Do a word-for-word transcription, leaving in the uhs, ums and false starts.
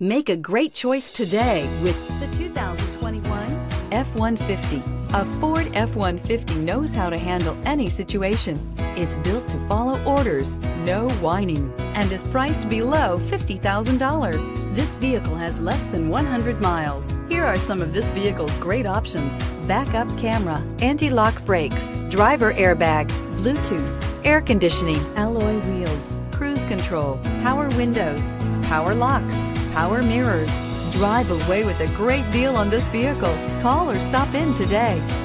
Make a great choice today with the two thousand twenty-one F one fifty. A Ford F one fifty knows how to handle any situation. It's built to follow orders, no whining, and is priced below fifty thousand dollars. This vehicle has less than one hundred miles. Here are some of this vehicle's great options: backup camera, anti-lock brakes, driver airbag, Bluetooth, air conditioning, alloy wheels, cruise control, power windows, power locks, power mirrors. Drive away with a great deal on this vehicle. Call or stop in today.